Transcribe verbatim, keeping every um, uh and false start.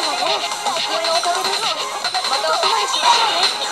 も大きなお声をおかけです。またお泊まりしましょうね。